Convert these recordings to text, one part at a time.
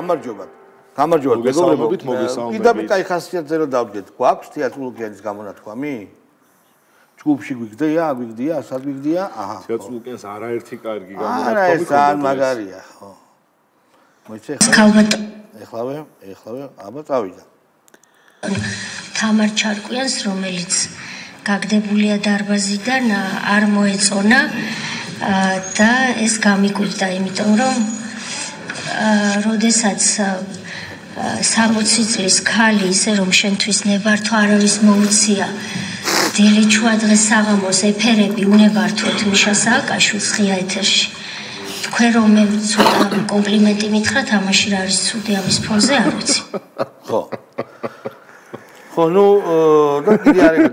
გამარჯობათ. გამარჯობათ მეგობრებო. პირდაპირ კაი ხასიათზე რომ დავდგეთ, გვაქვს თეატროლოგიის გამონათქვამი? ჯგუფში გვიგდია, გვიგდია, სად გვიგდია? აჰა. თეატროლოგიის არაერთი კარგი გამონათქვამი. არა, ძალიან მაგარია, ხო. მოიცე ხა. ეხლავე, აბა წავიდა. თამარ ჩარკვიანს, რომელიც გაგდებულია დარბაზიდან, არ მოეწონა და ეს გამიკვირდა, იმიტომ რომ როდესაც 60 წლის ქალი ისე რომ შენთვის ნებართვა არავის მოუწია დელეჩვა დღეს საღამოს ეფერები უნებართვით მიშა სააკაშვილს ღია ეთერში თქვენ რომ მე ცოტა კომპლიმენტი მითხრათ ამაში რა არის ცუდი ამის ფონზე არ ვიცი ხო ну და კიდე არის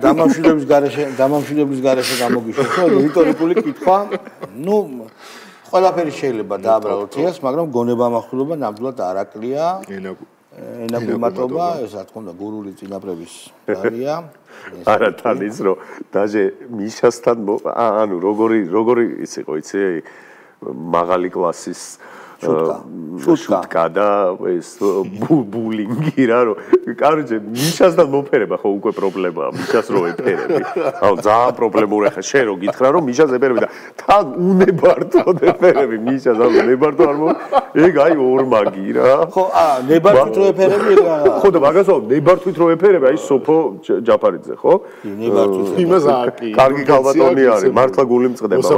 დამამშვიდების გარეშე გამოგიშოთ ხო რიტორიკული კითხვა ну ყველაფერი შეიძლება დააბრალოთ მაგრამ გონება მახვილობა ნამდვილად არაკლია ენაგუმატობა ეს რა თქმა უნდა გურული წინაპრების არია არა თან ის რომ დაჟე მიშასთან ანუ როგორი ის იყო იცი მაღალი კლასის შუტკა და ეს ბულინგი რა რომ კაროჯე მიშასთან მოფერება ხო უკვე პრობლემაა მიშას რო ეფერები აუ ძალიან პრობლემური ხა შენ რო გითხრა რომ მიშას ეფერები და თან უნებართო ეფერები მიშას ანუ ნებართო არ მო ეგ აი ორმაგი რა ხო ნებართვით რო ეფერები ხო და მაგასო ნებართვით რო ეფერები აი სოფო ჯაფარიძე ხო ნებართვით იმასაკი კარგი ქალბატონი არის მართლა გული მწყდება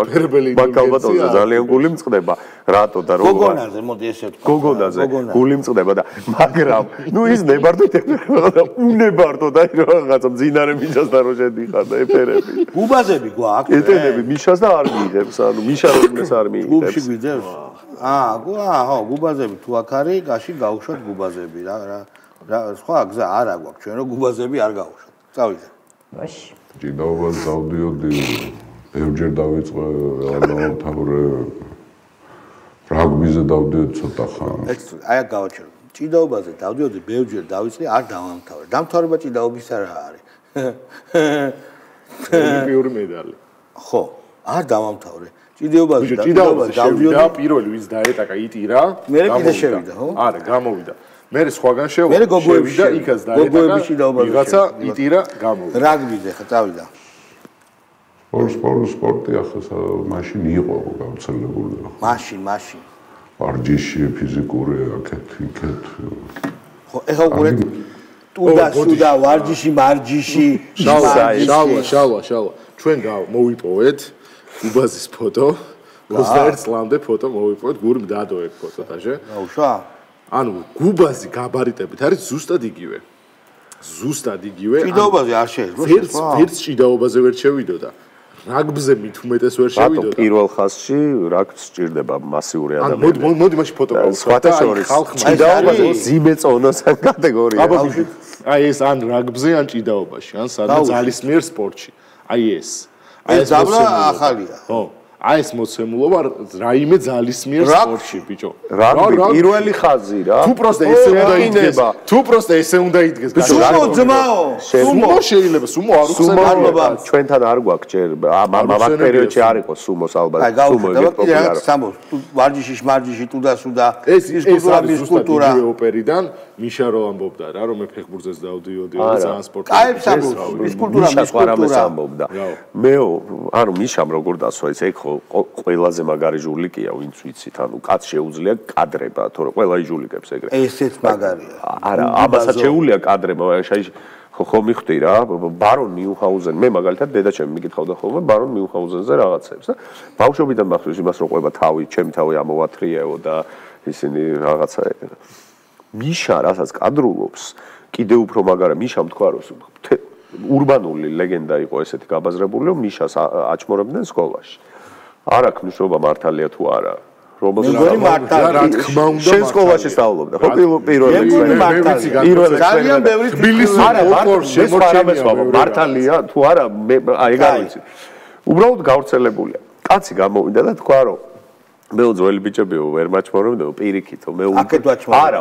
მაგ ქალბატონზე ძალიან გული მწყდება რატო და რო გოგონაზე მოდი ესე ვთქვა გოგონაზე გული მწყდება და მაგრამ ნუ ის ნებართვით ეფერება უნებართო და რაღაცა მძინარე მიშასთან რო შედიხარ და ეფერები გუბაზები გვაქვს ეტენები მიშას და არ მიიღებს ანუ მიშა რომელს არ მიიღებს გუბში გვიდევს ხო გუბაზები თუ აქ არის გაში გავუშვათ გუბაზები რა სხვა გზა არა გვაქვს ჩვენ რო გუბაზები არ გავუშვათ წავიდა ვაში ჭიდაობას დავდიოდი ბევრჯერ დავიწყე ალავთაბურე რაგბიზე დავდიოდი ცოტა ხანი. აი გავაჩერე. ჭიდაობაზე დავდიოდი ბევრჯერ დავიწყე, არ დავამთავრე. დამთავრება ჭიდაობის არა არის. ოლიმპიური მედალი. ხო, არ დავამთავრე. ჭიდაობაზე დავდიოდი და პირველი ვინც დაეტაკა იტირა. მე კიდე შევიდა, ხო? არა, გამოვიდა. მე სხვაგან შევიდა. მე გოგოებში და იქაც დაეტაკა. გოგოებში ჭიდაობაზე. ვიღაცა იტირა გამოვიდა. რაგბიზე ხა წავიდა. სპორტი ახლა მაშინ იყო გავრცელებული. მაშინ. არჯიში ფიზიკური აქეთ. ხო, ეხა უყურეთ ტუდა ვარჯიში. შავა. ჩვენ მოვიპოვეთ უბაზის ფოტო. 21 წლამდე ფოტო მოვიპოვეთ, გურმ დადოეთ ფოტო დაჟე. აუშა? ანუ გუბაზი გაბარიტებით არის ზუსტად იგივე. ჭიდაობაზე არ შეიძლება. ვერც ჭიდაობაზე ვერ შევიდოდა. რაგბზე მით უმეტეს ვერ შევიდოდა. ბატონ პირველ ხაზში რაგბს სჭირდება მასიური ადამიანები. ან მოდი მაშინ ფოტო გავხსნა. სხვათაშორის ჭიდაობაზე ზიმეწონოსან კატეგორია. აი ეს ან რაგბზე ან ჭიდაობაში, ან სადაც ძალისმიერ სპორტში. აი ეს. ეს ზაბლა ახალია. ხო. აი ეს მოცემულობა რაიმე ძალისმიერ სპორტში ბიჭო. რაგბი პირველი ხაზი რა. თუ პროსტე ესე უნდა იდგეს. სუმო ძმაო. სუმო შეიძლება, სუმო არ უხსენდება. ჩვენთან არ გვაქვს ჯერ. მაგ პერიოდში არ იყო სუმოს ალბათ. სუმო ეგ პოპულარული. ვარჯიში ტუდასუდა. ეს კულტურა იგივე ოპერიდან მიშა რო ამბობდა რა რომ მეფეხბურთზე დავდიოდი ტრანსპორტში. ეს კულტურა ამბობდა. მეო, ანუ მიშამ როგორ დასვა ეს ეგ ყველაზე მაგარი ჟულიკია, ვინც ვიცით, ანუ კაც შეუძლია კადრება, თორე ყველა იჟულიკებს ეგრე. ესეც მაგარია. არა, აბასაც შეუძლია კადრება, ხო მიხვდი რა, ბარონ მიუნჰაუზენ, მე მაგალითად დედაჩემი მიკითხავდა ხოლმე ბარონ მიუნჰაუზენზე რაღაცებს და ბავშვობიდან მახსოვს იმას, რომ ყובה ჩემი თავი ამოვათრიეო და ისინი რაღაცა მიშა რასაც კადრულობს, კიდე უფრო მაგარი მიშამ თქვა რომ ურბანული ლეგენდა იყო ესეთი გაბაზრებული, რომ მიშას აჩმორებდნენ სკოლაში. არ აქვს მნიშვნელობა მართალია თუ არა. მეგონი მართალია, თქმა უნდა. შენ სკოლაში სწავლობდა, ხო? პირველი. ძალიან ბევრი თბილისის ფორში შემორჩენილია. მართალია თუ არა, ეგ არ ვიცი. უბრალოდ გავრცელებულია. კაცი გამოვიდა და თქვა, რომ მე უძველი ბიჭები ვერ მაჩვენებდა პირიქით მე არა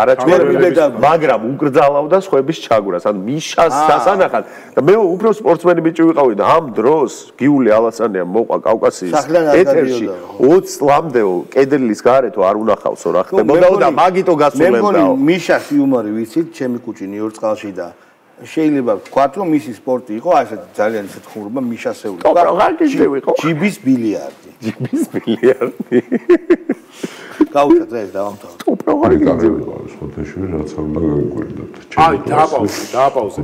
არა ჩვენებდა მაგრამ უკრძალავდა სხვების ჩაგვრას ან მიშას დასანახად და მე უფრო სპორტსმენი ბიჭი ვიყავი და ამ დროს გიული ალასანია მოყვა კავკასიის ეთერში 20 ლამდეო კედლის გარეთო არ უნახავსო რა ხდებოდა და მაგიტო გასულებდაო მე მგონი მიშას იუმორი ვიცით ჩემი კუჭინი 2 წელში და შეიძლება ვთქვათ რომ მისი სპორტი იყო ასეთი ძალიან ისეთ ხურმა მიშასეული. ჯიბის ბილიარდი. ჯიბის ბილიარდი. გაუჩვენეთ ეს დავამთავროთ. უფრო ხარ გაგებავს ფოთეში რაც არ დაგაგვერდებთ. აი დააპაუზე, დააპაუზე.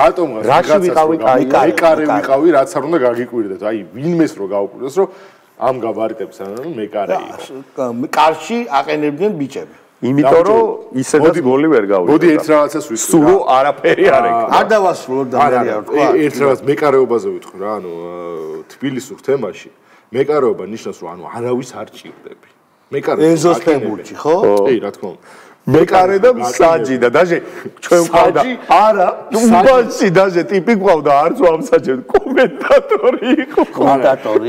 რატომ რაში ვიყავი? აი კარი ვიყავი, რაც არ უნდა გაგიკვირდეთ. აი ვინმეს რო გაუკვირდეს რომ ამ გაბარტებს ანუ მე კარი იყო. კარში აყენებდნენ ბიჭები. იმიტომ რომ ისედაც გოლი ვერ გავიწყდა. მოდი ერთ რაღაცას ვისვრი. სულ არაფერი არ ეკრა. არ დავასრულოთ და მერე არ ვთქვა. ერთ რაღაც მეკარეობაზე ვიტყვი რა, ანუ თბილისურ თემაში მეკარეობა ნიშნავს რომ ანუ არავის არ ჭირდები. მეკარეობა ეზოსტემბურგში, ხო? ეი, რა თქმა უნდა. მეკარე და მსაჯი და დაჟე ჩვენ ყავდა არა, უბანში დაჟე ტიპი ყავდა არც ამსაჯებს კომენტატორი იყო. კომენტატორი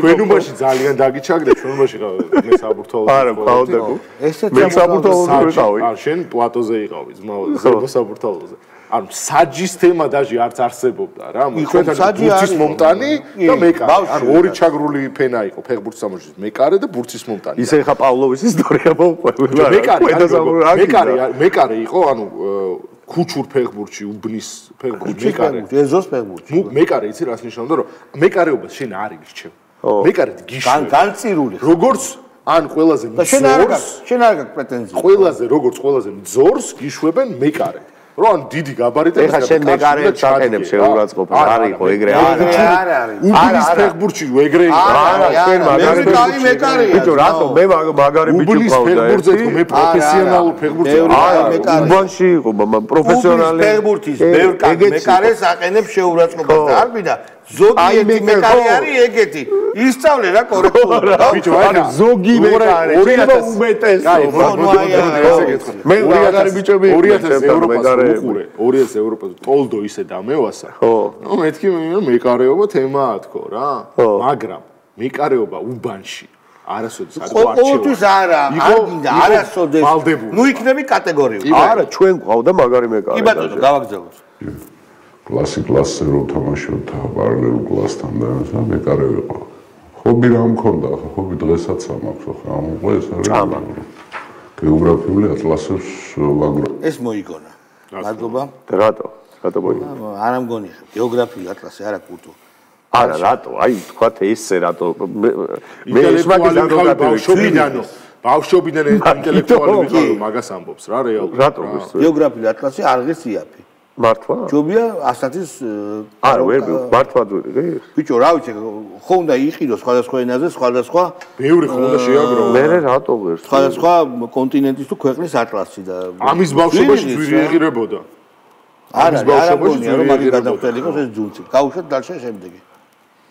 იყო. თქვენ უბანში ძალიან დაგიჩაგდა, ჩვენ უბანში მე საბურთალო არა ყავდა. მე საბურთალო ვიყავი. არ შენ პლატოზე იყავი, ძმაო, საბურთალოზე. ან მსაჯის თემა დაჟე არც არსებობდა რა. ჩვენ ბურთის მომტანი და მეკარე. ორი ჩაგრული ფენა იყო ფეხბურთის თამაშის, მეკარე და ბურთის მომტანი. ისე ხა პავლოვის ისტორია მოვყვე. მეკარე იყო, ანუ ქუჩურ ფეხბურთში, უბნის ფეხბურთში მეკარე. ეზოს ფეხბურთში. მეკარე იცი რას ნიშნავდა, რომ მეკარეობა შენ არ ირჩევ. მეკარედ გიშევ. განწირული. როგორც ან ყველაზე მძორს, შენ არ გაქვს პრეტენზია. როგორც ყველაზე მძორს გიშვებენ მეკარე. რომ ან დიდი გაბარიტები და შენ მეკარეებს აყენებს ევრაწყოფი. არ იყო ეგრე. არა. უბნის ფეხბურთში ეგრე იყო. შენ მაგარია. ბიჭო, რატო მე მაგარი ბიჭი ყავდა? უბნის ფეხბურთზე მე პროფესიონალურ ფეხბურთზე მეკარე. უბანში იყო პროფესიონალი. უბნის ფეხბურთის ბევრ მეკარეს აყენებს ევრაწყოფს და არ მიდა. ზოგი მეკარე არის ეგეთი. ისწავლე რა კორექტულად. ბიჭო, არა ზოგი მეკარე. 2000 უმეტესო. მე მაგარი ბიჭები 2000 ევროპას უყურე. 2000 ევროპას ტოლდო ისე დამევასა. ხო. ნუ მეთქი მეკარეობა თემაა თქო რა. მაგრამ მეკარეობა უბანში არასოდეს არ გვარჩევა. ყოველთვის არა, არ გინდა არასოდეს. ნუ იქნები კატეგორიული. არა, ჩვენ გვყავდა მაგარი მეკარე. კი ბატონო, გავაგზავნოთ. კლასი რო თამაშობთ პარალელურ კლასთან და ამას მეკარე ვიყო. ჰობი რა მქონდა? ჰობი დღესაც მაქვს ხო? უკვე ეს არის. გეოგრაფიული ატლასებს ვაგროვ. ეს მოიგონა. მადლობა. რატო მოიგონა? არ ამგონია. გეოგრაფიული ატლასი არა კულტურა. არა, რატო? აი, თქვათ ესე რატო? მე ისმაგიზა ბავშვობიდანო. ბავშვობიდან ინტელექტუალი ვიყავი, მაგას ამბობს რა რეალურად. რატო ეს? გეოგრაფიული ატლასი არ ღირს იაფი. მართლა? ჯობია 100-ის არა, ვერ მართლა ვიღე. ბიჭო, რა ვიცი, ხო უნდა იყიდოს სხვადასხვა ენაზე, სხვადასხვა ბევრი ხო უნდა შეაგროვო. მე რატო ღირს? სხვადასხვა კონტინენტის თუ ქვეყნის ატლასი და ამის ბავშვობაში ძვირიღირებოდა. ამის ბავშვობაში ძვირიღირებოდა. ეს ძუნცი. გავუშვათ დალშე შემდეგი.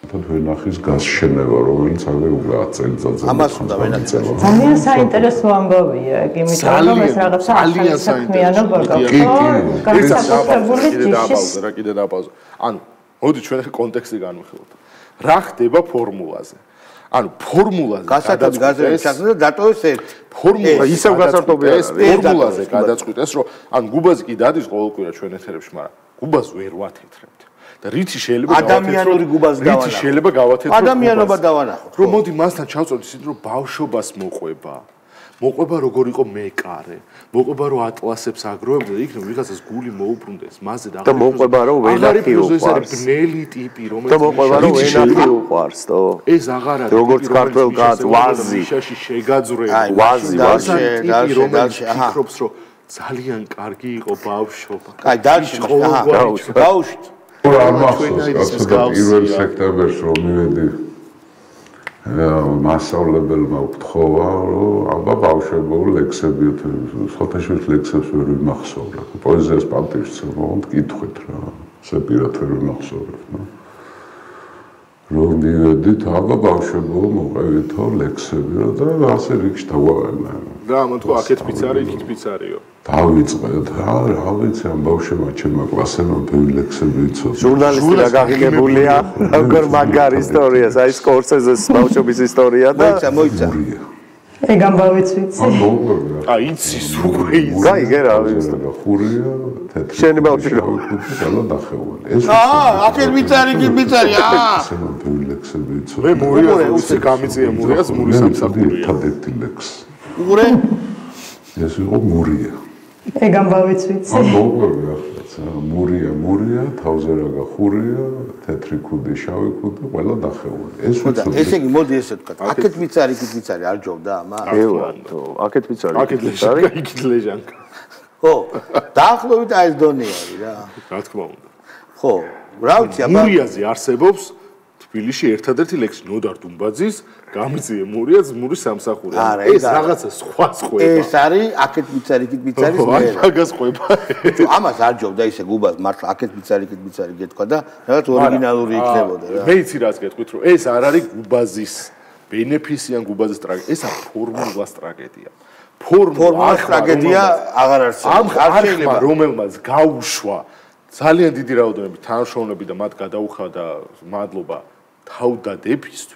თქვენ ახის გასშენება რომელიც აგერ უკვე 10 წელიწადზე ამას უნდა ვენაცვლოთ. ძალიან საინტერესო ამბავია, იმიტომ რომ ეს რაღაცა ძალიან საინტერესოა. კი, ეს დაბალზე რა კიდე დაბალზე. ანუ მოდი ჩვენ კონტექსტი განვიხილოთ. რა ხდება ფორმულაზე? ანუ ფორმულაზე გადაწყვეტეს და დატოვეს ერთი. ფორმულა ისევ გასართობია. ეს ფორმულაზე გადაწყვეტეს რომ ან გუბაზი კი დადის ყოველკვირა ჩვენ ეთერებში, მაგრამ გუბაზ ვერ ვათეთრებთ. და რითი შეიძლება ადამიანური გუბას დავანახოთ. რითი შეიძლება გავათეთროთ. ადამიანობა დავანახოთ. რომ მოდი მასთან ჩავწოდოთ ისეთ რომ ბავშვობას მოყვება. მოყვება როგორ იყო მეკარე. მოყვება რომ ატლასებს აგროვებდა და იქნებ ვიღაცას გული მოუბრუნდეს. მასზე და მოყვება რომ ვენახი უყარს. ბნელი ტიპი რომელიც და მოყვება რომ ვენახი უყარს, თო. ეს აღარ არის როგორც ქართველ კაც ვაზი. შაში შეგაძრეა. ვაზი ტიპი რომელიც ფიქრობს რომ ძალიან კარგი იყო ბავშვობა. აი დავიწყოთ. რა მახსოვს, რომ 1 სექტემბერს რომ მივედი მასწავლებელმა ვთხოვა, რომ აბა ბავშვებო ლექსები ხოთაშვილის ლექსებს ვერ ვიმახსოვრე. პოეზიას პარტიში მოვთ კითხეთ რა. ესე პირად ვერ ვიმახსოვრებ, ნუ. რომ მივედით, აბა ბავშვებო მოყევითო ლექსები და ასე რიგში დავავალე. რა, მოთქვა, აქეთ პიცარიო, იქით პიცარიო. How it's a motion, which I'm a person of Publix and Ritz. Journalist, Muria, Tauseraga Huria, Tetriku de Shawiku, well, Dahu. It's what I think modest. I could be sorry, I could be sorry. Kamzi, Murias, Murisam Sakura. Sorry, I could be sorry, could be sorry. I'm a sad job, they say, Gubas, Mark, I could be sorry, could be sorry, get Koda. That's what we now read. Bates, he does get with you. Is Arabic Gubazis, Benepis and Gubazis track is a poor was tragedia. Poor tragedia, I'm Roman was Gaushua. Salian did it out of the town shown a bit of Madkadauka, the Madloba. How the depist.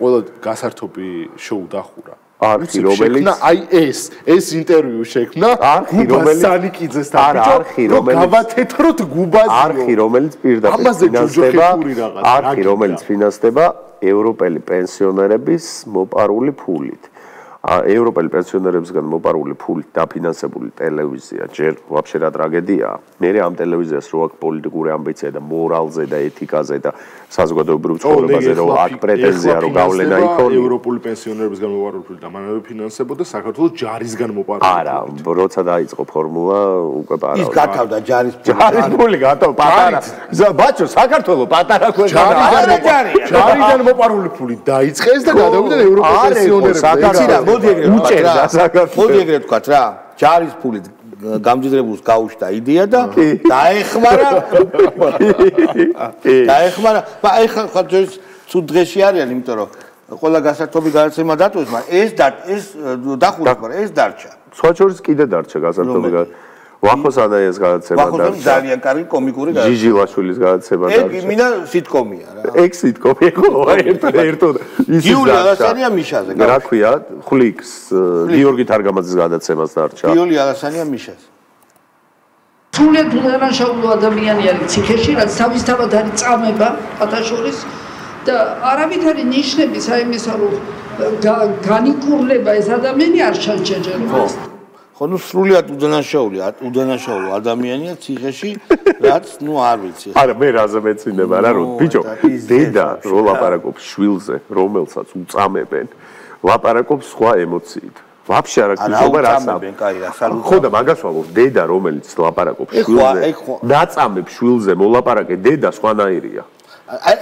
All the Gasartopi showed Ahura. It's interview Shekna. Sanic is a star. Archiromel Spinasteba, Europel pensionerebis, Moparuli Pulit. Europel pensionerebs can Moparuli Pulit, Tapinasabul, Televisia, Ger, Wapshera Tragedia. Miriam Televisia's rock, Politicura, Ambitze, the morals, the ethica, the Sasgodo Brutto, the Pretenzia, Gaulena, Europol pensioners going to war with the man of Pinance, but the Sakato jar is going to move. Ara, Borota is of Hormua, Ukata, the jar is Poligato, Patara, Zabacho, Sakato, Patara, Jari, and Moparul Pulit dies. Has the European Sakato, Jar is Pulit. Gamjis rebus kaushta idea da taekhmara pa ekh khatjis sudreshiyarian imtoro qola gasartobi garsema datosma es dakhulbar es darcha sochors kide darcha gasartobi vakhosada es gatseba darcha vakhosam ძალიან კარგი კომიკური და ჯიჯი ლაშვილის გადაცება და ეგ მინა სიტკომია რა ეგ სიტკომი ხო ერთო გიული ალასანია მიშაზე რა ქვია ხლიქს გიორგი თარგამაძის გადაცემას დარჩა გიული ალასანია მიშაზე სულიად რანშაულო ადამიანი არის ციხეში რაც თავისთავად არის წამება პატაშორის და არავითარი ნიშნები საიმესა რომ განიკურლება ეს ადამიანი არ შანჩეჯეროს Honus Ruliat Udana Show, Adamiania, Tiheshi, that's no arbitry. Araberazabets in the Bararo, Picho, Deda, Rolaparacop, Schwilze, Romel Satsuts Ameben, Laparacop Squaemotsit, Lapshara, Hoda Magasov, Deda, Romel, Laparacop, Schwilze, that's Ameb Schwilze, Molaparake, Deda, Swana area.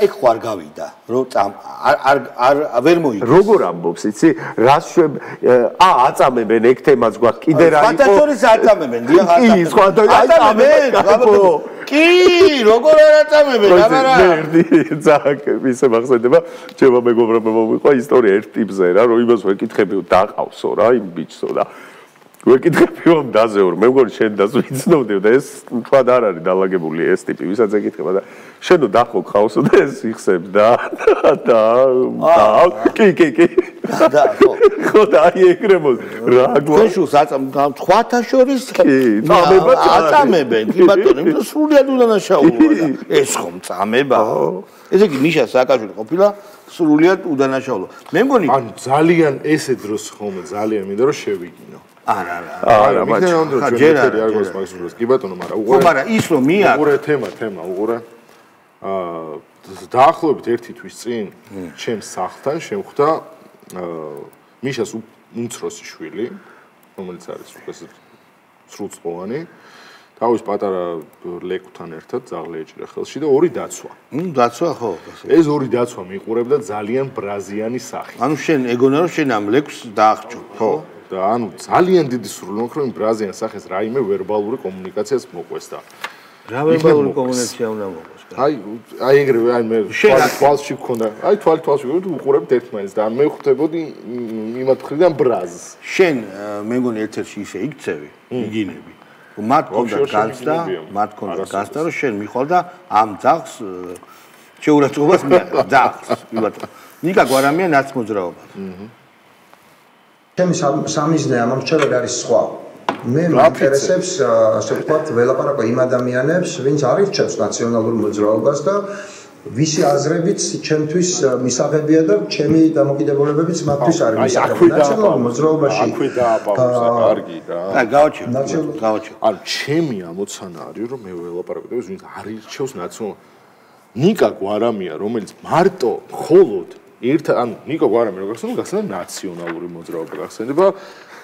Equargavida, wrote Avermo, Rogorambos, it's a Rashub Atame Benectemas Guakida. What is Atame? He's what Atame. Key Rogor We can have you on Dazor, Megon Shed does know the best, Fadara, Dalagabuli, STP, as I get Shadow Daho House, except that Kiki. Could I agree? Ragu, Satam, what a show is he? But Suliat Udana Sholo. Memoni Zalian Esedros Home Zalian Midroshevino. Ara, but Argos Maxus, give it on Mara. Islomia or a tema, or the Dahlob 30 to 16, Chem Sartan, Shemta, Misha Untrosishwili, Nomelsaris, Sruts Polani. I was part of Lake Tanerta, Zarlech, Helshida, or Datswa. That's a hope. As or Datswa, make whatever Zalian, Braziani Sach. Anshin, Egonoshin, I'm Lex Darcho. The Zalian did this Runokran, Brazian Sach as Raime, where Balru communicates Mokwesta. Ravel Communication. I agree. I'm positive. I told you to correct that means that my body, my children brass. Shen, I'm exercise. Mat Kasta, Shen Miholda, I'm tax. Children to us, tax. Nika Guaramian, that's Muzrova. Sam is there, I'm sure there is swap. Me m'interesებს შევთქვათ ველაპარაკო იმ ადამიანებს, ვინც არირჩევს ნაციონალურ მოძრაობას და ვისი აზრებიც ჩემთვის მისაღებია და ჩემი დამოკიდებულებებიც მათთვის არის მისაღები. ნაციონალურ მოძრაობაში კარგი რა. და გავაჩვენე. არ ჩემი ამოცანა არის რომ მე ველაპარაკობ, ვინც არირჩევს ნაციონალ ნიკა გვარამია, რომელიც მარტო მხოლოდ ერთ ან ნიკა გვარამია როგორც უნდა გახსნა ნაციონალური მოძრაობა გახსენება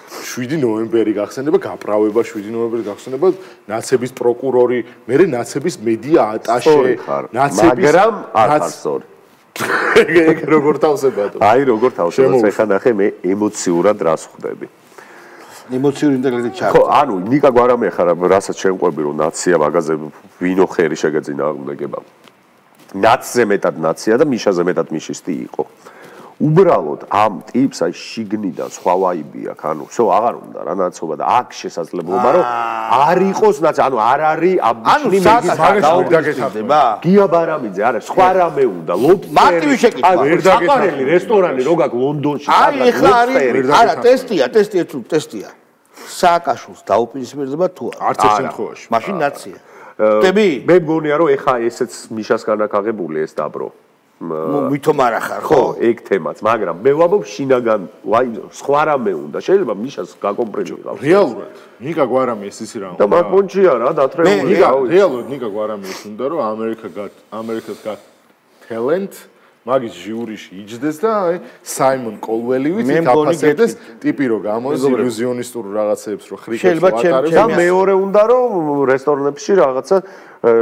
7 ნოემბერი გახსენება გაправება 7 ნოემბერს გახსენება ნაცების პროკურორი მე ნაცების მედია ატაშე მაგრამ არ სწორი ეგ როგორ თავსებადო აი როგორ თავსებადო ეხლა ნახე მე ემოციურად რას ხდები ემოციური ინტეგრაცია ჩარ ხო ანუ ნიკა გვარამია ხარ რასაც შევყვები რომ ნაცია მაგაზე ვინო ხერი შეგეძინა აღმდეგება ნაცზე მეტად ნაცია და მიშაზე მეტად მიშისტი იყო უბრალოდ ამ ტიპს აი შიგნიდან სხვა ვაიბი აქვს, ანუ всё აღარ უნდა რა ნაცობა და აქ შესაძლებლობა რომ არ იყოს ნაც, ანუ არ არის აბნი მიგზადება. გიაბარამიძე არა, სხვა რამე უნდა. მარტივი შეკითხვა. საყვარელი რესტორანი რო გაქვს ლონდონში? აი ეხლა არის არა, ტესტია. სააკაშვილს დაუპირისპირდება თუ არა? არც ერთ შემთხვევაში. მაშინ ნაცია. დები? მე მგონია რომ ეხლა ესეც მიშასგან აკაღებული ეს დაბრო. Mitoma rakhar ho ek temats magram me vabov shinagan live sqva rame unda sheileba mishas gakomprendivab realurad nika gvarami es isi ra unda da makmonchia ra datreu nika realurad nika gvarami es unda ro amerikas gat talent magis jurishi ijdes da ai Simon Cowell-ivit itapasedes tipi ro gamoz illusionistur ragatseebs ro khrikets vatare da meore unda ro restoranebshi ragatsa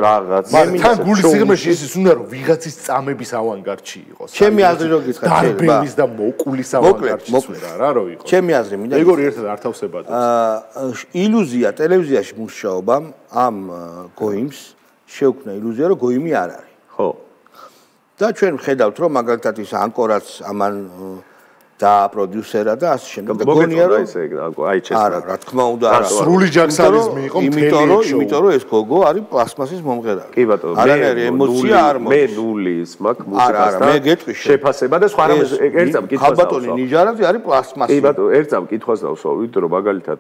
რაღაც თან გული სიღრმეში ისიც უნდა რომ ვიღაცის წამების ავანგარდში იყოს. ჩემი აზრი რო გითხარ შეიძლება დარბენის და მოკვლის ავანგარდში უნდა რა რო იყოს. ჩემი აზრი მინდა ეგორი ერთად არ თავსებადო. ილუზია ტელევიზიაში მუშაობამ ამ გოიმს შეუქმნა ილუზია რომ გოიმი არ არის. ხო. და ჩვენ ვხედავთ რომ მაგალითად ის ანკორაც ამან და პროდიუსერა და ასე შემდეგ და გონია რომ ესე აი ჩესნა არა რა თქმა უნდა არა სრული ჯაქსალის მიიღო იმიტომ რომ ეს გოგო არის პლასმასის მომღერალი კი ბატონო არანაირი ემოცია არ მოდის მე ნულის მაგ მუსიკასთან შეფასება და სხვა რამე ერთამ კითხვა და ბატონი ნიჟარაძე არის პლასმასი კი ბატონო ერთამ კითხვა დავსვა იმიტომ რომ მაგალითად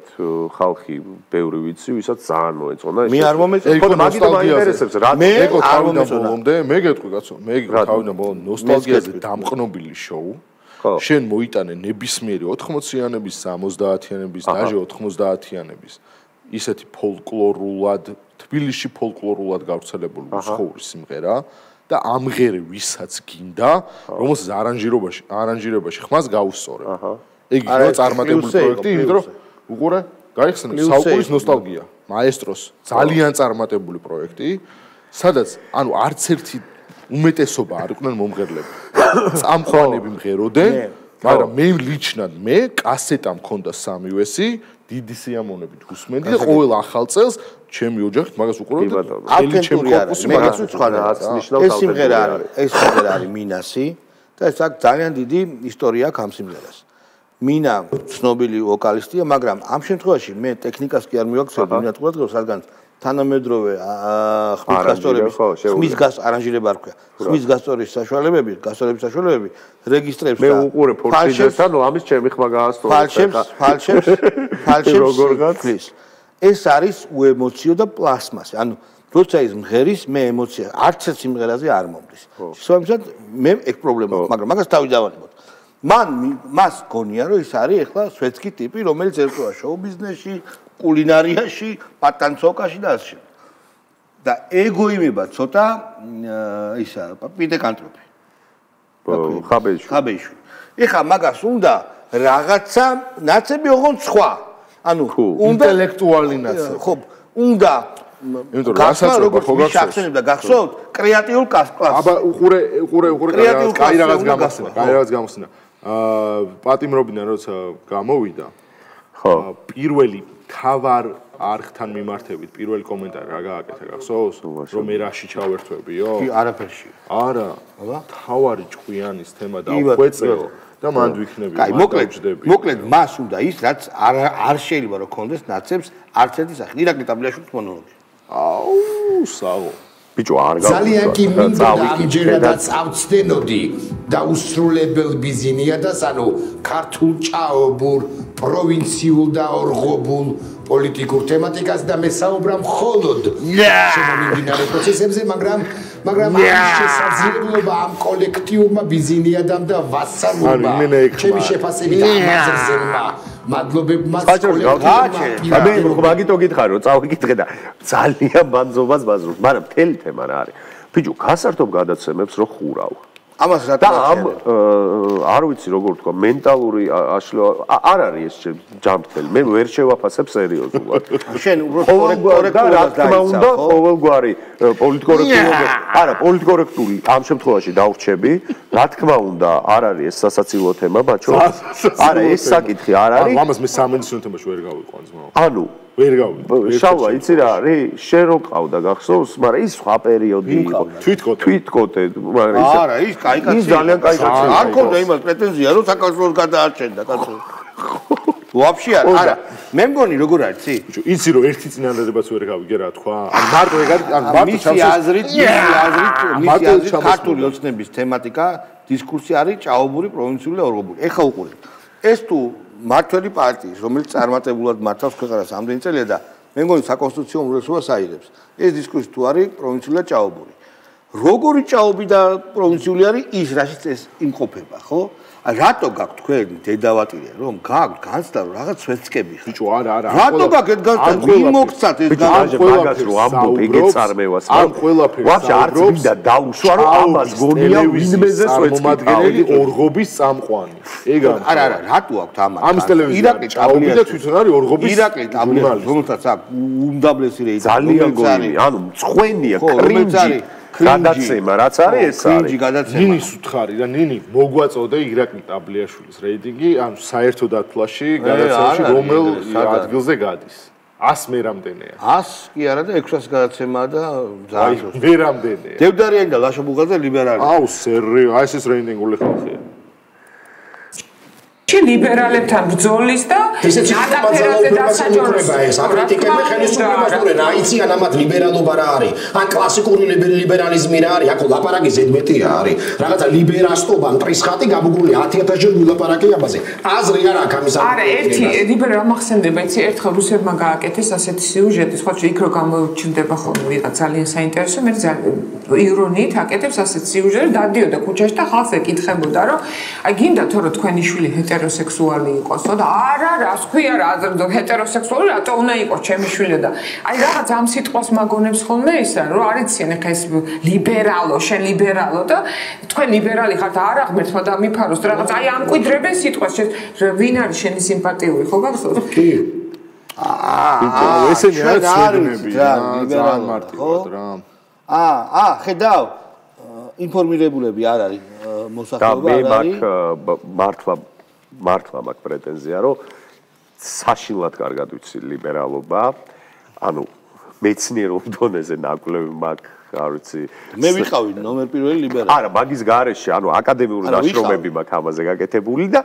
ხალხი ბევრი ვიცი ვისაც ძალიან მოეწონა ეს მე არ მომეწონა ხო მაგიტომ მაინტერესებს რა მე არ მომეწონა მე გეტყვი კაცო მე თავიდან ბოლო ნოსტალგიაზე დამყნობილი შოუ შენ მოიტანე ნებისმიერი 80-იანების, 70-იანების, დაჟე 90-იანების ისეთი ფოლკლორულად, თბილისში ფოლკლორულად გავრცელებული მსხვილი სიმღერა და ამღერი ვისაც გინდა, რომელსაც არანჟირებაში ხმას გაუსწორებ. ეგ იყო წარმატებული პროექტი, იმიტომ რომ უყურე, გაიხსენე საუკუნის ნოსტალგია, მაესტროს ძალიან წარმატებული პროექტი, სადაც ანუ არც ერთი უმეტესობა არ იყვნენ მომღერლები. წამყვანები მღეროდნენ, მაგრამ მე ლიჩნად მე კასეტა მქონდა 3 USB, დიდი სიამოვნებით გუსმენდი და ყოველ ახალ წელს ჩემი ოჯახით მაგას უყურებდი. ელი ჩემი კორპუსი მაგას უცხანაც ნიშნავდა. ეს სიმღერა არის, ეს სიმღერა არის მინასი და ეს აქ ძალიან დიდი ისტორია აქვს ამ სიმღერას. მინა ცნობილი ვოკალისტია, მაგრამ ამ შემთხვევაში მე ტექნიკას კი არ მივაქცევი, მინატყუად გავს, რადგან თანამედროვე ხმის არანჟირება არ ქვია. ხმის გასწორების საშუალებები რეგისტრებს და მე უყურებ ფორციდესთან, ამის ჩემი ხმა გაასწორებს. ფალშებს როგორღაც. ეს არის უემოციო და პლასმასი. ანუ როცა ის მღერის, მე ემოცია არც ერთ სიმღერაზე არ მომდის. შესაბამისად, მე ეგ პრობლემა აქვს, მაგრამ მაგას თავი დავანებოთ. მას გონია რომ ის არის ეხლა სვეტსკი ტიპი, რომელიც ერთოა შოუ ბიზნესში, კულინარიაში, პატანცოკაში და ასე. და ეგოიმება ცოტა ისა პიტეკანტროფი. ხაბეიშვილი. ეხლა მაგას უნდა რაღაცა ნაცები ოღონდ სხვა. ანუ ინტელექტუალი ნაცი. ხო, უნდა გახსენებდა გახსოვთ კრეატიულ კლასს. აბა უყურე კაი რაღაც გამოსულა. პატიმრობიდან როცა გამოვიდა პირველი თავარ არხთან მიმართებით პირველი კომენტარი რა გააკეთე გახსოვს რომ მე რაში ჩავერთვებიო კი არაფერში არა თავარი ჭკვიანის თემა დავხვეწეო და მან ვიქნები კაი მოკლედ მას უნდა ის რაც არ შეიძლება რომ კონდეს ნაცებს არც ერთი სახე ირაკლი ტაბლიაშვილის მონოლოგი აუ საღო ბიჭო არ გავიგე ძალიან კი მინდა ამჯერადაც ავწდენოდი და უსრულებელ ბიზნიადას ანუ ქართულ ჭაობურ პროვინციულ და ორღობულ პოლიტიკურ თემატიკას და მესაუბრა მხოლოდ შემომინდინარე პროცესებზე მაგრამ ამ შესაძლებლობა ამ კოლექტივმა ბიზნიადამ და ვასალურმა ჩემი შეფასებით ამაზრზელმა მადლობებმაც კოლექტივმა ამე მოგაგიტო გითხარ რომ წავიკითხე და ძალიან მადლობას ვაზრობ მაგრამ თელი თემა რა არის ბიჭო გასართობ გადაცემებს რო ხურავ ამას რა და ამ არ ვიცი როგორ თქვა მენტალური აშლო არ არის ეს ჯამთელი მე ვერ შევაფასებ სერიოზულად შენ რა თქმა უნდა ყოველგვარი პოლიტკორექტული არა პოლიტკორექტული ამ შემთხვევაში დავრჩები რა თქმა უნდა არ არის ეს სასაცილო თემა ბაჭო არა ეს საკითხი არ არის ამას მე სამედიცინო თემაში ვერ გავიყვან ძმაო ანუ ვერ გავი შავა იცი რა არის შენ რო ყავდა გახსოვს მაგრამ ის სხვა პერიოდი იყო თვითკოტე მაგრამ ის არა ის კაი კაცი ის ძალიან კაი კაცი არ ქონდა იმას პრეტენზია რომ საქართველოს გადაარჩენდა კაცო ვაფშე არა მე მგონი როგორ არის იცი იცი რომ ერთი წინადადებაც ვერ გავიგე რა თქვა ან მარტო ეგ ან მარტო მისი აზრით ქართული ოცნების თემატიკა დისკურსი არის ჭაობური პროვინციული და ორგობული ეხა უყურებ ეს თუ მართველი პარტიის, რომელიც წარმატებულად მართავს ქვეყანას ამდენი წელია და მე მგონი საკონსტიტუციო უმრავლესობას აიღებს. ეს დისკუსი თუ არის პროვინციული და ჭაობური. როგორი ჭაობი და პროვინციული არის ის, რაშიც ეს იმყოფება, ხო? რატო გაქვთ თქვენ დედავატირე, რომ გაქვთ განცდა რაღაც შეცკები? ბიჭო, არა. რატო გაქვთ ეს განცდა? იმოგცათ ეს განცდა, მაგას რომ ამბობ, ეგეც არმევას. ამ ყველაფერს. ვაფშე არც მინდა დაუშვა, რომ ამას გონია ვინმეზე შეცკები ორღობის წამყვანი. ეგ არა, რატო აქვს ამას? ირაკლი ტაბლიაშვილი და თვითონ არის ორღობის. ირაკლი ტაბლიაშვილი, რომელსაც აქვს უმდაბლესი რეიტინგი. ძალიან გონია, ანუ მწყვენია, კრინჯი. გადაცემა რაც არის ეს არის გადაცემა ნინის უთხარი და ნინი მოგვაწოდე ირაკლი ტაბლიაშვილის რეიტინგი ან საერთო დათვლაში გადაცემაში რომელ ადგილზე გადის 100 მერამდენეა 100 კი არა და 600 გადაცემაა და ძალიან მერამდენეა დევდარიანი და ლაშობუგაძე ლიბერალი აუ სერიო აი ეს ის რეიტინგული ხალხია ჩი ლიბერალებთან ბრძოლის და ნატაფერაზე დასაჯონება ეს აკრიტიკები ხელისუფლებას ურენ აიციან ამათ ლიბერალობა რა არის ან კლასიკური ლიბერალიზმი რა არის აქ ლაპარაკი ზედმეტია არის რაღაცა ლიბერასტობა მტრისხატი გამოგული 10000 ჯერ ვილაპარაკი ამაზე აზრი არ აქვს ამის არა ერთი ლიბერალ მახსენდება იცი ერთხელ რუსებმა გააკეთეს ასეთი სიუჟეტი სხვა იქ რო გამოჩნდება ხოლმე ვიღაც ძალიან საინტერესო მე ირონიით აკეთებს ასეთ სიუჟეტს დადიოდა ქუჩაში და ხალხს ეკითხებოდა რომ აი გინდა თორე თქვენი შვილი ჰეტეროსექსუალი იყოსო და არა რას ქვია რა ზრდო ჰეტეროსექსუალი რატო უნდა იყოს ჩემი შვილი და აი რაღაც ამ სიტყვას მაგონებს ხოლმე ის რომ არიციან ეხა ეს ლიბერალო შენ ლიბერალო და თქვენ ლიბერალი ხართ არა ღმერთმა დამიფაროს და რაღაც აი ამკვიდრებენ სიტყვას ვინ არის შენი სიმპათიური ხო გახსოვს კი აა ესენი არის სვედნები და ლიბერალ მარტივად რა ხედავ ინფორმირებულები არ არის მოსახლეობა და მე მართლა მაგ პრეტენზია რომ საშილად კარგად ვიცი ლიბერალობა ანუ მეცნიერულ დონეზე ნაკვლევი მაგ არ ვიცი მე ვიყავი ნომერ პირველი ლიბერალი არა მაგის გარეშე ანუ აკადემიური ნაშრომები მაქვს ამაზე გაკეთებული და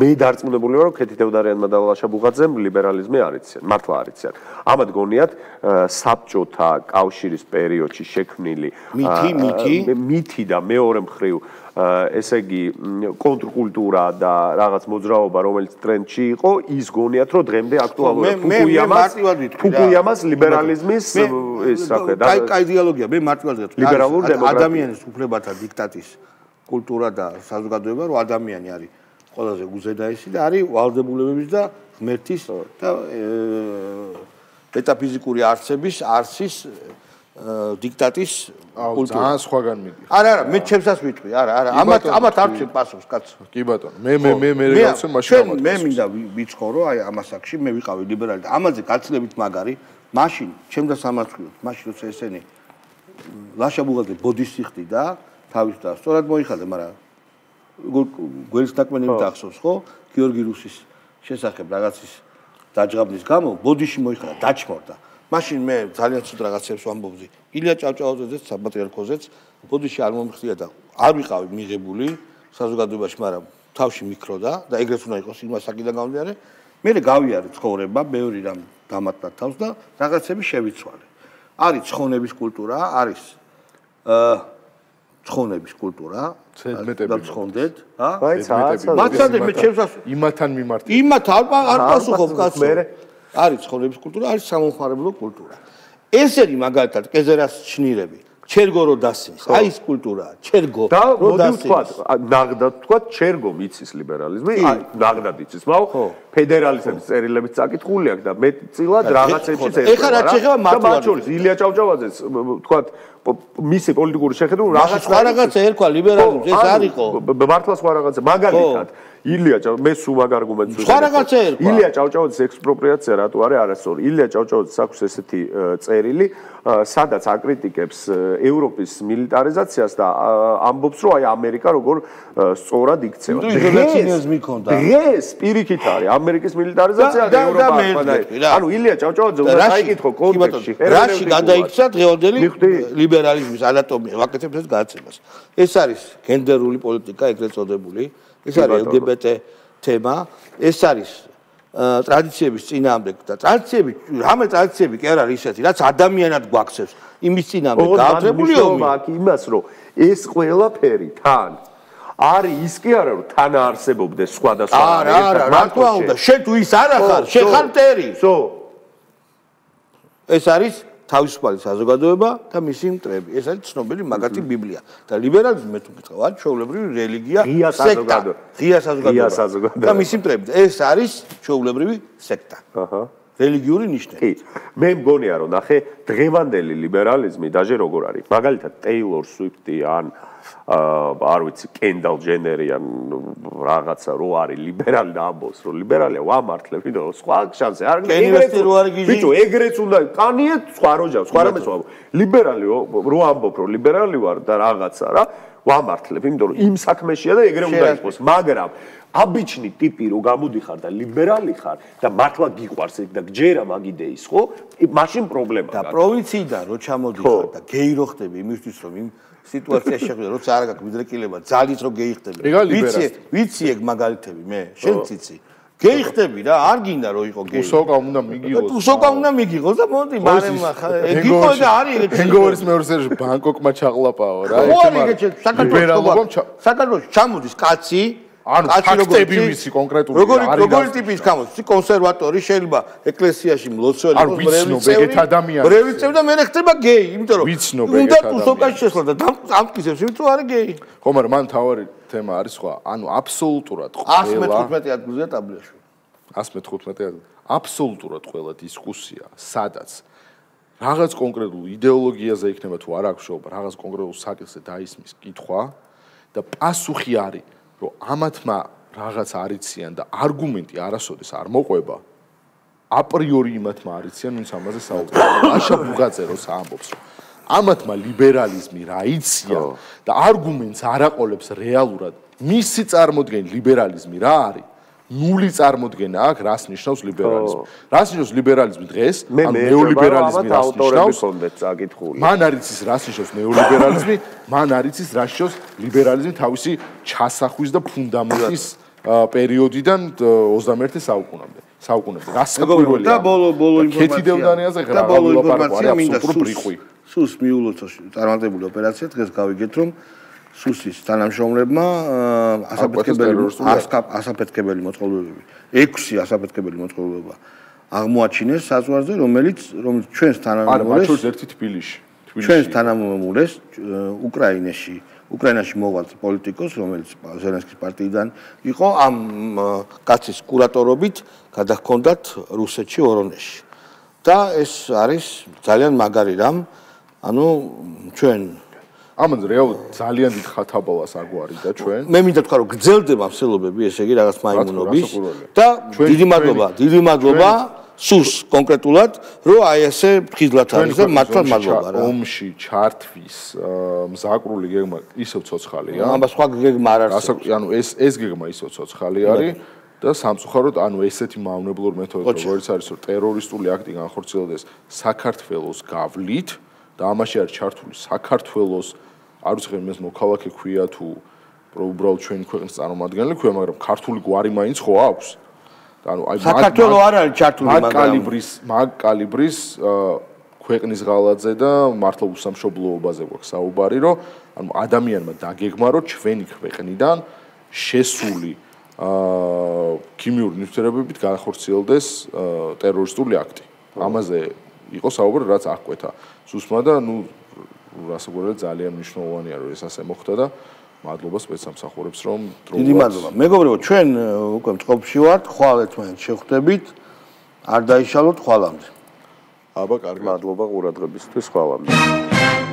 მე დარწმუნებული ვარ რომ ქეთი თევდარიანმა და ლაშაბუღაძემ ლიბერალიზმი არიციან მართლა არიციან ამათ გონიათ საბჭოთა კავშირის პერიოდში შექმნილი მითი და მეორე მხრივ ესე იგი კონტრკულტურა და რაღაც მოძრაობა რომელიც ტრენდში იყო ის გონიათ რომ დღემდე აქტუალურია ფუკუიამას ლიბერალიზმის ეს რა ქვია და კაი დიალოგია მე მარტივად ვთქვი ლიბერალური დემოკრატია ადამიანის უფლებათა დიქტატის კულტურა და საზოგადოება რომ ადამიანი არის ყველაზე უზედაესი და არის ვალდებულებების და ღმერთის და მეტაფიზიკური არსების არსის დიქტატის კულტურა. ძალიან სხვაგან მიდის. არა, მე ჩემსაც ვიტყვი, არა, ამათ არ ვცი პასუხს, კაცო. კი ბატონო, მე რაღაცა მაშინ ამათ. მე მინდა ვიცხოვრო, აი ამასაკში მე ვიყავი ლიბერალი და ამაზე გაცილებით მაგარი, მაშინ ჩემდა სამართლოდ, მაშინ როცა ესენი ლაშაბუღაძე ბოდიშს იხდიდა, თავის და სწორად მოიხადა, მაგრამ გველის ნაკმენები დახსოვს, ხო? გიორგი რუსის შესახებ, რაღაცის დაჯგაბნის გამო ბოდიში მოიხარა დაჭმორდა მაშინ მე ძალიან ცუდ რაღაცებს ვამბობდი ილია ჭავჭავაძეც საპატრიარქოზეც ბოდიში არ მომხდია და არ ვიყავი მიღებული საზოგადოებაში მაგრამ თავში მიკროდა და ეგრეთ უნდა იყოს იმას საკიდან გამომდინარე მე გავიარე ცხოვრება მეორე რამ დამატდა თავს და რაღაცები შევიცვალე არის ცხონების კულტურა არის ცხონების კულტურა და ცხონდეთ ა მაცადე მე ჩემს იმათან მიმართ იმათ არ პასუხობ კაცო არის ცხონების კულტურა არის სამომხმარებლო კულტურა ესერი მაგალითად კეზერას ჩნირები ჩერგო რო დასის აი ეს კულტურაა ჩერგო რო დასის და თქვა ნაღდად თქვა ჩერგო იცის ლიბერალიზმი აი ნაღდად იცის მაო ფედერალისტების წერილებით წაკითხული აქვს და მე წილად რაღაცებში წერილი ეხლა რაც შეხება მარტოა ილია ჭავჭავაძეს თქვა მისი პოლიტიკური შეხედულება რაღაც რაღაცა ერქვა ლიბერალიზმს ეს არ იყო მართლა სხვა რაღაცა მაგალითად ილია ჭავჭავაძე მე სულ მაგ არგუმენტს ვიტყვი სხვა რაღაცა ერქვა ილია ჭავჭავაძის ექსპროპრიაცია რატო არის არასწორი ილია ჭავჭავაძის აქვს ესეთი წერილი სადაც აკრიტიკებს ევროპის მილიტარიზაციას და ამბობს რომ აი ამერიკა როგორ სწორად იქცევა იზოლაციონიზმი ქონდა დღეს პირიქით არის ამერიკის მილიტარიზაცია და ევროპა ანუ ილია ჭავჭავაძე უნდა დაიკითხო კონტექსტში რაში გადაიქცა დღევანდელი ლიბერალიზმი ლიბერალიზმის ანატომია ვაკეთებს ეს გააცებას. ეს არის გენდერული პოლიტიკა ეგრეთ წოდებული, ეს არის LGBT თემა, ეს არის ტრადიციების წინააღმდეგ და ტრადიციები, რამე ტრადიციები კი არ არის ისეთი, რაც ადამიანად გვაქცევს, იმის წინააღმდეგ გააძლებული ომი. იმას რომ ეს ყველაფერი თან არის ის კი არა რომ თან არსებობდეს სხვადასხვა ერთად. რა თქმა უნდა, შენ თუ ის არ ახარ, შენ ხარ მტერი. ეს არის თავისუფალი საზოგადოება და მისი მტრები. ეს არის ცნობილი მაგათი ბიბლია. და ლიბერალიზმი მე თუ გითხავ, არის ჩვეულებრივი რელიგია, სექტა, ღია საზოგადოება და მისი მტრები. ეს არის ჩვეულებრივი სექტა. აჰა. რელიგიური ნიშნები. კი. მე მგონია რომ ნახე, დღევანდელი ლიბერალიზმი დაჟე როგორ არის. მაგალითად, ტეილორ სვიფტი ან არ ვიცი, კენდალ ჯენერი ან რაღაცა რო არის ლიბერალი და ამბობს, რომ ლიბერალია ვამართლებ, ვიდრე სხვა შანსი არ გიგვიჟი. ბიჭო, ეგრეც უნდა კანიეთ, სხვა როჯავს, სხვა რამეს ვამბობ. ლიბერალი რო ამბობ, რომ ლიბერალი ვარ და რაღაცა რა, ვამართლებ, იმიტომ რომ იმ საქმეშია და ეგრე უნდა იყოს, მაგრამ აბიჩნი ტიპი რო გამოდიხარ და ლიბერალი ხარ და მართლა გიყვარს ეგ და გჯერა მაგ იდეის, ხო? მაშინ პრობლემა გაქვს. და პროვინციიდან რო ჩამოდიხარ და გეი რო ხდები, იმისთვის რომ იმ სიტუაციაში შეხვდები, როცა არ გაქვს მიდრეკილება, ძალით რო გეი ხდები. ვიცი ეგ მაგალითები მე, შენ ციცი. გეი ხდები რა, არ გინდა რო იყო გეი. უსოკა უნდა მიგიღოს. უსოკა უნდა მიგიღოს და მოდი მარემ ეგ იყო და არის ეგ. ეგორის მეორეზე ბანკოკმა ჩაყლაპაო რა. ხო არის ეგ საქართველოს. საქართველოს ჩამოდის კაცი ანუ ფაქტები ვიცი კონკრეტული როგორი ტიპის გამოდის კონსერვატორი შეიძლება ეკლესიაში მლოცველი ბრევი წევ და მე ხდება გეი იმიტომ რომ უნდა უსოკაში შესვლა და დამკისებს იმიტომ არის გეი ხო მაგრამ მან თავარი თემა არის სხვა ანუ აბსოლუტურად ყველა 115 ადგილზეა ტაბლოში 115 ადგილი აბსოლუტურად ყველა დისკუსია სადაც რაღაც კონკრეტულ იდეოლოგიაზე იქნება თუ არ აქვს შობა რაღაც კონკრეტულ საკითხზე დაისმის კითხვა და პასუხი არის რომ ამათმა რაღაც არიციან და არგუმენტი არასოდეს არ მოყვება აპრიორი იმათმა არიციან ვინც ამაზე საუბრობს აშა ბუგაძე როცა ამბობს ამათმა ლიბერალიზმი რა იცია და არგუმენტს არ აყოლებს რეალურად მისი წარმოდგენი ლიბერალიზმი რა არის ნული წარმოდგენა აქვს, რას ნიშნავს ლიბერალიზმი. რას ნიშნავს ლიბერალიზმი დღეს? ან ნეოლიბერალიზმი რას ნიშნავს? მან არ იცის რას ნიშნავს ნეოლიბერალიზმი, მან არ იცის რას ნიშნავს ლიბერალიზმი თავისი ჩასახვის და ფუნდამენტის პერიოდიდან 21-ე საუკუნემდე. რას საკვირველია? და ბოლო ინფორმაცია. და ბოლო ინფორმაცია მინდა სუს მიულოცოში წარმატებული ოპერაცია დღეს გავიგეთ რომ სუსის თანამშრომლებმა ასაფეთქებელი მოწყობილობები 6 ასაფეთქებელი მოწყობილობა აღმოაჩინეს საზღვარზე რომელიც ჩვენს თანამომავლეს უკრაინაში მოვალ პოლიტიკოს რომელიც ზელენსკის პარტიიდან იყო ამ კაცის კურატორობით გადაჰქონდათ რუსეთში ორონეში და ეს არის ძალიან მაგარი რამ ანუ ჩვენ ამან რეალურად ძალიან დიდ ხათაბალას აგვარი და ჩვენ მე მინდა თქვა რომ გძელდება მსელობები ესე იგი რაღაც მაიმუნობის და დიდი მადლობა სუს კონკრეტულად რომ აი ესე ხიზლათ არის და მართლა მადლობა რა ომში ჩართვის მზაკრული გეგმა ისევ ცოცხალია ამას სხვა გეგმა არ არსებობს ანუ ეს გეგმა ისევ ცოცხალი არის და სამწუხაროდ ანუ ესეთი მავნებლური მეთოდი როგორც არის ტერორისტული აქტი განხორციელდეს საქართველოს გავლით და ამაში არის ჩართული საქართველოს არ ვიცი მე მოქალაქე ქვია თუ უბრალოდ ჩვენი ქვეყნის წარმომადგენელი ქვია მაგრამ ქართული გვარი მაინც ხო აქვს და ანუ აი საქართველოს არ არის ჩართული მაგ კალიბრის ქვეყნის ღალატზე და მართლა უსამშობლოობაზე გვაქვს საუბარი რომ ანუ ადამიანმა დაგეგმა რომ ჩვენი ქვეყნიდან შესული ქიმიური ნივთიერებებით განხორციელდეს ტერორისტული აქტი. Ამაზე იყო საუბარი რაც აღკვეთა. Ზუსტმა და ნუ რასაკვირველია ძალიან მნიშვნელოვანია რომ ეს ასე მოხდა და მადლობა სპეცსამსახურებს რომ დიდი მადლობა. მეგობრებო, ჩვენ უკვე წყობში ვართ, ხვალ ერთმანეთს შეხვდებით. არ დაიშალოთ ხვალამდე. აბა, კარგი. მადლობა ყურადღებისთვის ხვალამდე.